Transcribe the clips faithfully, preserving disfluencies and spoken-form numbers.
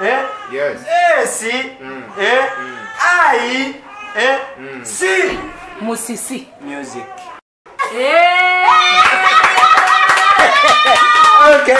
eh? Yes. Eh, si, mm. eh? Mm. I, eh? Mm. Si. Musisi. Music. Eh. Okay.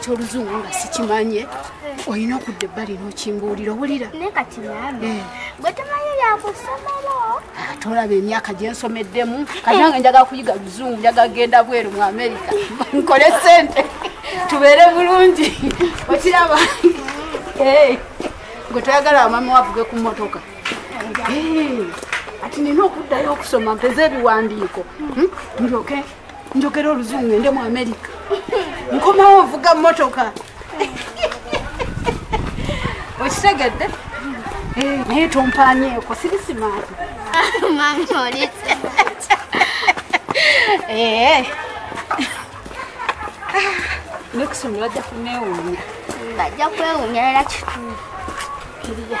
Choruzunga sichimanye oyina kudde bali no chimbuulira bulira nekati nyabe bwetamayo yakusomalo atola be myaka jensomeddemu kanyanga njaga kuyiga luzungu njaga genda bweru mu America nkole sente tubere bulungi okiraba eh gotayagala mama wavuge ku motoka eh ati nino kuddayo okusoma mpeze ebiwandiiko njoke njokero luzungu ende mu America nkoma ovuga motoka ochitegedde eh naye tompanye ko sirisimati mama olete eh noksimula jafuneunya jafuneunya la chitu kiriya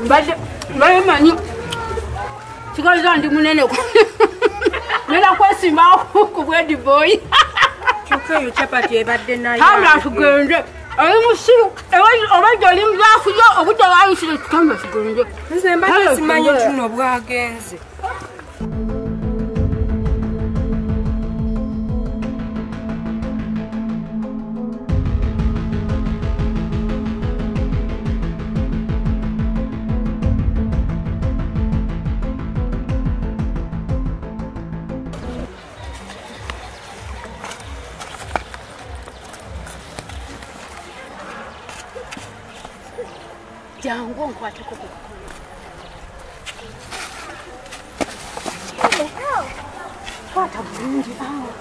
Mbadde mbadde manyi kigaliza ndi munene ko nena kwesimba ku bwedi boy chukeyo chapati ebadde nayo hamla tugende ayi musiru ewayi obajoli mzafuyo obutaba ayishire tukamba tugende nze mbadde simanyi tuno bwagenze Jango nkwate ko What a windy hour.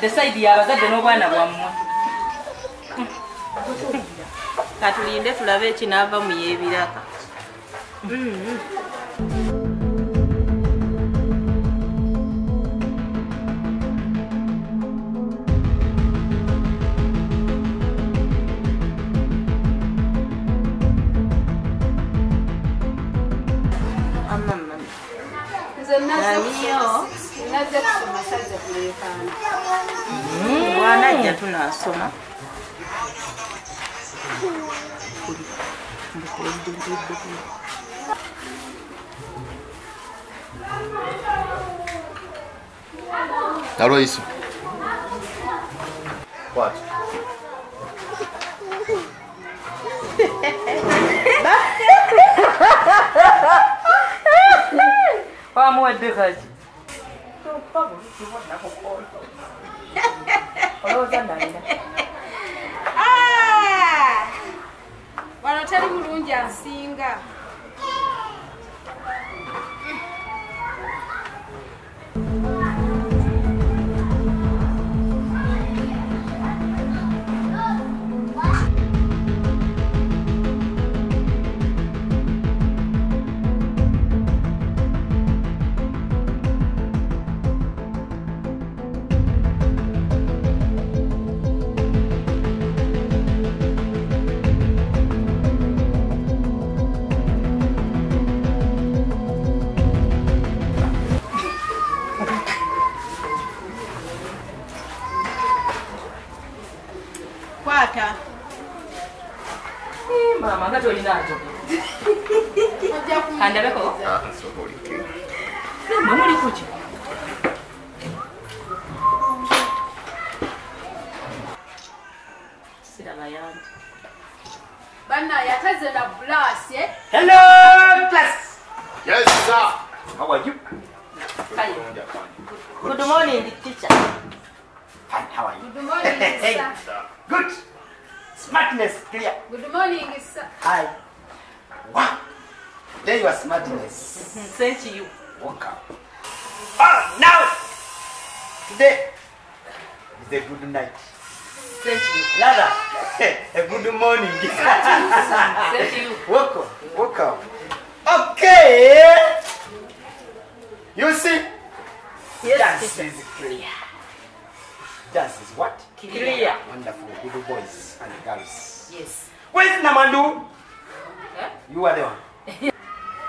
The side the other than one of Soma. Isso. What? Vamos ver.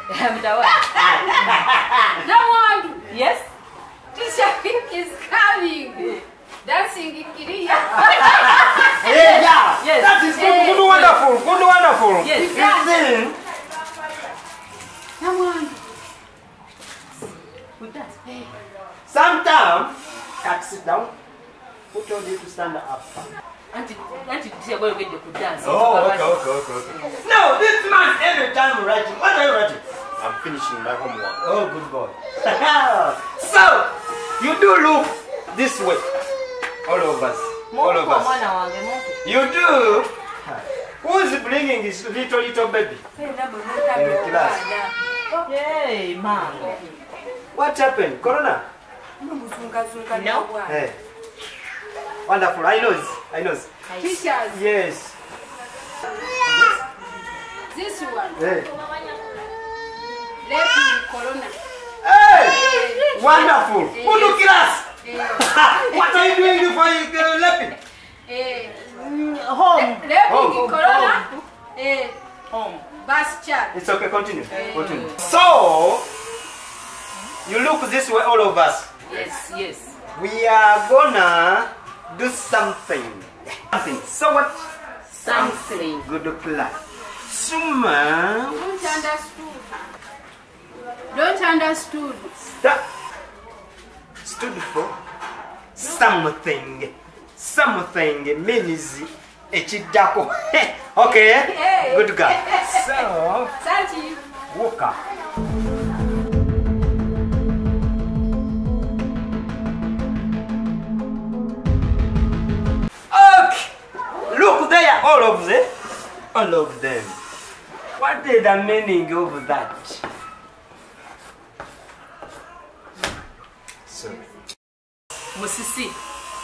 No one. Yes. Teacher Pink is coming. Dancing in Kiriya. Hey, yeah. Yes. That is good. Good, wonderful. Good, wonderful. Yes. Yes. Come on. Put that. Hey. Sometimes, sit down. Who told you to stand up? Auntie, auntie, say go get the good dance. Oh, okay, okay, okay, okay. No, this man every time writing. What are you writing? I'm finishing my homework. Oh, good boy. So, you do look this way. All of us. All of us. You do. Who's bringing his little, little baby? In the class. Hey, mom. What happened? Corona? No. Hey. Wonderful. I know. I know. Teachers. Yes. This one. Hey. Let me corona. Hey. Hey. Wonderful. Hey. Who look at us? Hey. What are you doing for uh, Lepi? Hey. Mm, home. Le Lepi home. Corona. Home. Hey. Home. Bus chat. It's okay. Continue. Hey. Continue. So, you look this way, all of us. Yes. Yes. We are gonna do something. Something. So what? Something. Good class. Suma. Don't understood. Don't understood. That stood for something. Something means echidako. Okay. Good girl. So. Sanchez. Walker. All of them, all of them. What is the meaning of that? So, Musisi.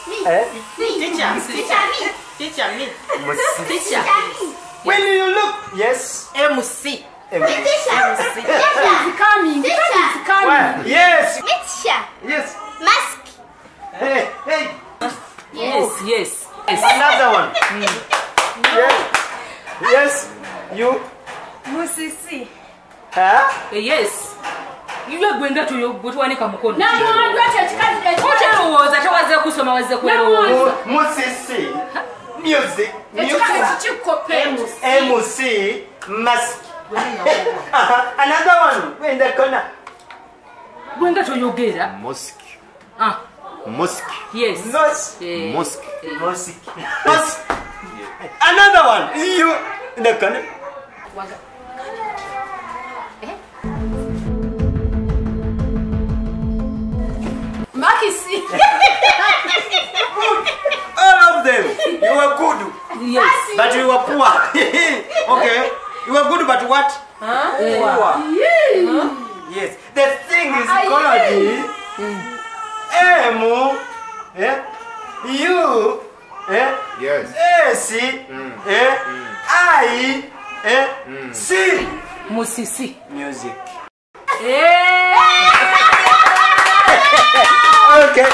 Me. Eh? Me. Teacher. Teacher me. Teacher me. Musisi. Teacher. When you look, yes. Musi. Teacher. Teacher. Teacher coming. Teacher coming. Yes. Teacher. Yes. Mask. Hey, hey. Yes, yes. Yes. Another one. Mm. No. Yes. Yes, you. Musisi. Huh? Yes. You are going to your Butwani Kamuko. No, I'm not a child. What was that? Was the Kusuma was the Musisi. Music. Music. M O C. Mask. Another one. In the corner. Going to your gate. Mosque. Ah. Mosque. Yes. Mosque. Mosque. Mosque. Another one. You in the corner. Makisi. All of them. You were good. Yes. But you were poor. Okay. You were good, but what? Huh? Yeah. Poor. Yeah. Huh? Yes. The thing is, ecology. Emo. Yeah. You. Eh? Yes. Eh, see. Mm. Eh? Mm. I. Eh? Mm. See. Musisi. Music. Eh. Okay. Music. Music.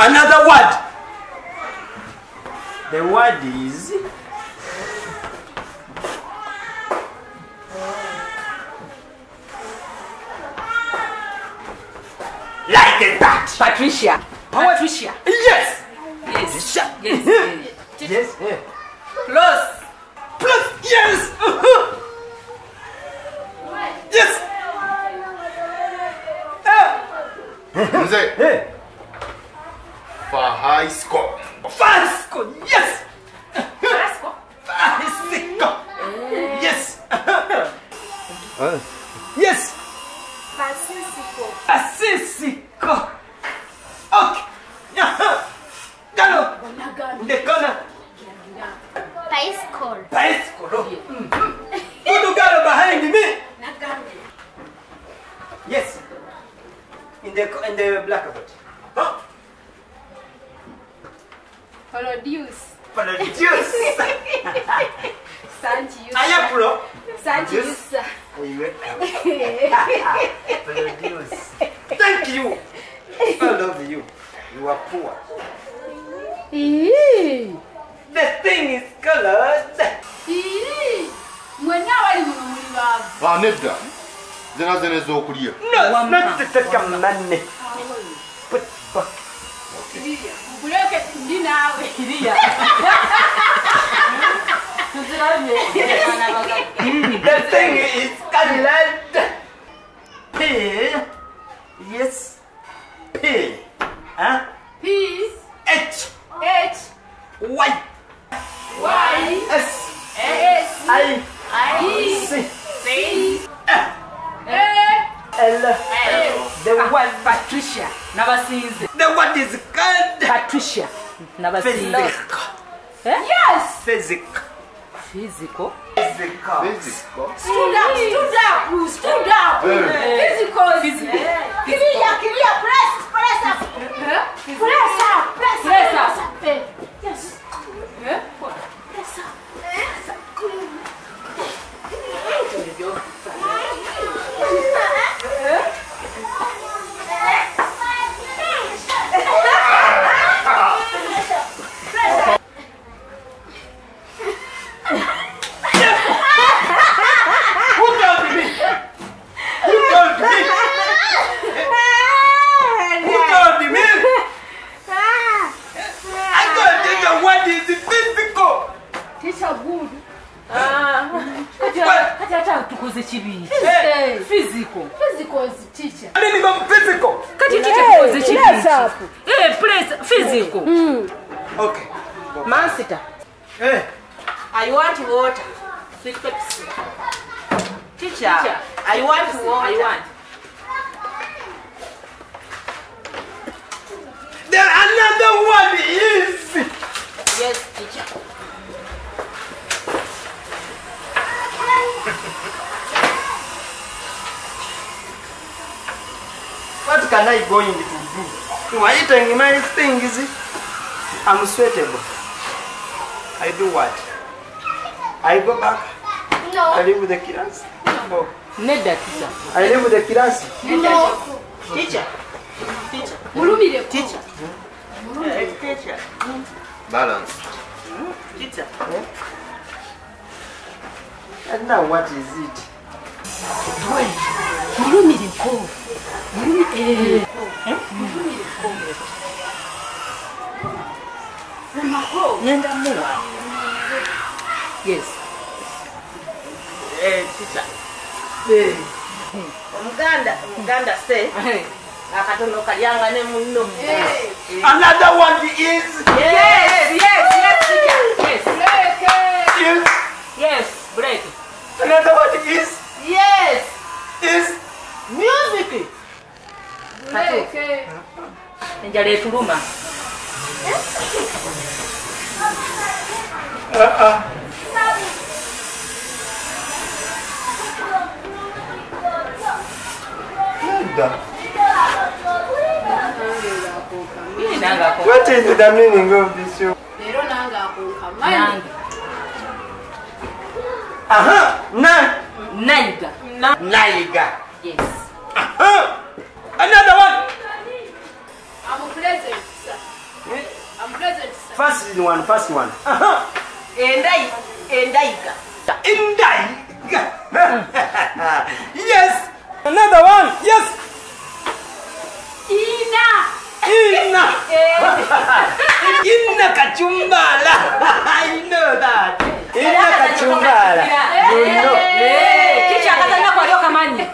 Another word. The word is like that. Patricia. Our Patricia. Yes. Yes. Yes. Yes. Yes. Yes. Plus. Plus. Yes. Yes. Yes. For high score. Fast score, yes! Fast score? Fast score! Yes! Yes! Pacifico. Pacifico. Okay. Yes. In the in the blackboard. Huh? Parodius. Parodius. Sanchez. Aya pro. Sanchez. We went. Parodius. Thank you. I love you. You are poor. Eee. The thing is colored. Eee. When I was born, I was No, not the second man. Put back. Look at you now. The thing is, colored. P. Yes. P. Huh? P. H. H. Y. Y. S. S. I. I. C. C. F. L. L. The one Patricia never sees. The one is good. Patricia never sees. Yes. Physic. Physical. Physical. Physical. Stood up. Stood up. Stood up. Physical. Physical. Kilia. Kilia. Press. Press up. Press up. Press up. Yes. Press up. Press up. Physical. Physical is teacher. I mean, even physical. Can you teach hey, the teacher? Yes, hey, please, physical. Mm. Okay. Man, sitter. Hey. I want water. Sweet Pepsi. Teacher. teacher. I want water. I want. Then another one is. Yes, teacher. What can I go in to do? You are eating my things. I'm sweatable. I do what? I go back. No. I live with the kids. No. Not that teacher. I live with the kids. No. Teacher. Teacher. Teacher. Teacher. Teacher. Balance. Teacher. And now what is it? Boy. You need to go. Eh. Yes. Eh, teacher. Eh. Muganda, Muganda say. Akatono kalyanga ne munno. Another one is. Yes, yes, yes, teacher. Yes. Break. Yes, break. Another one is. Yes. Is music. Okay. And you're a room. What is the meaning of this show? They don't have nine. Aha! Nine. Naiga. Naiga. Yes. Aha! Another one! I'm present, sir. I'm present, sir. First one, first one. Uh-huh. Endai, endaiga. Endaiga. Yes! Another one, yes! Ina! Ina! Ina Kachumbala! I know that! Ina Kachumbala! You know!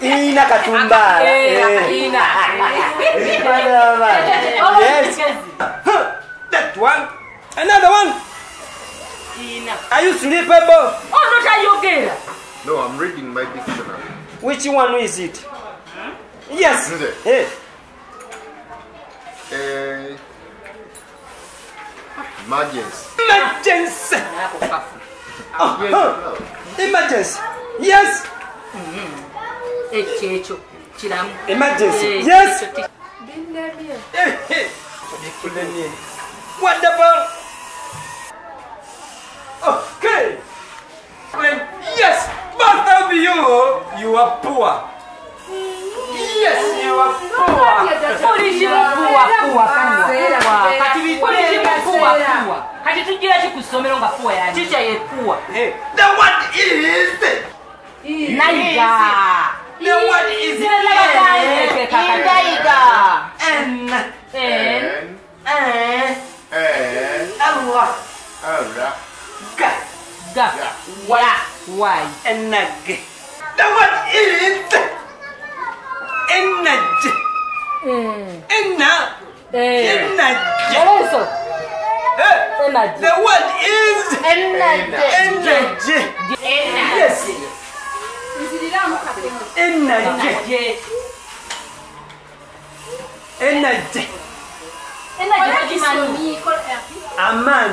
Ina Kachumbala! Ina! Yes. That one. Another one. Are you sleepable? Oh, not are you okay? No, I'm reading my dictionary. Which one is it? Hmm? Yes. Is it? Hey. Uh, emergency. Emergency. Oh, oh. Emergency. Yes. Mm-hmm. Echo. Echo. Emergency. Yes. Been there here. Wonderful. Okay. Yes. But of you, you are poor. Yes, you are poor. Police poor, poor, poor. The one is Naiga. The one is Naiga. N. N. N. N. Allah. Allah. Ga. Ga. Why? Why? Nag. The one is Nag. Nag. Nag. Uh, energy. The word is energy. Energy. Yes. Energy. Energy. Energy. Aman.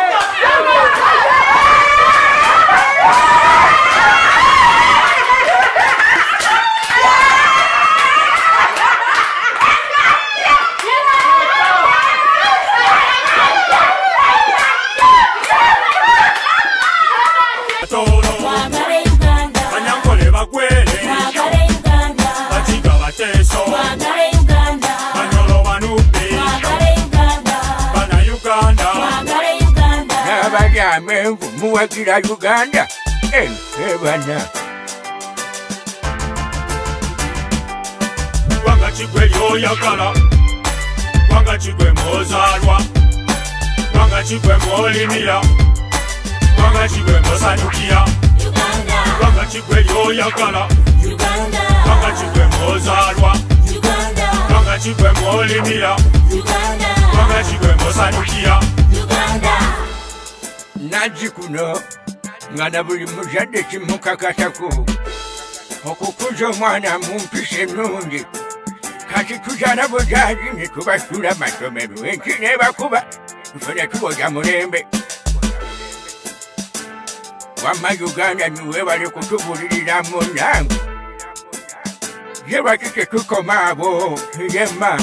Uganda hey, hey, bana. Wanga chikwe yoyakala, wanga chikwe mozarwa, wanga chikwe molimira, wanga chikwe mosanukia. Uganda, wanga chikwe yoyakala, Uganda, wanga chikwe mozarwa, Uganda, wanga chikwe molimira, Uganda, wanga chikwe mosanukia. Uganda, najikuno. Ngana buli mujadde kimukakatako okukuza omwana mu mpisa ennungi kati tujana bujaji ne tubasula amasomero enki nebakuba nfe ne tuwoja mulembe wamma Uganda niwebale kutubulirira munnange ye bakike tukoma abo yemma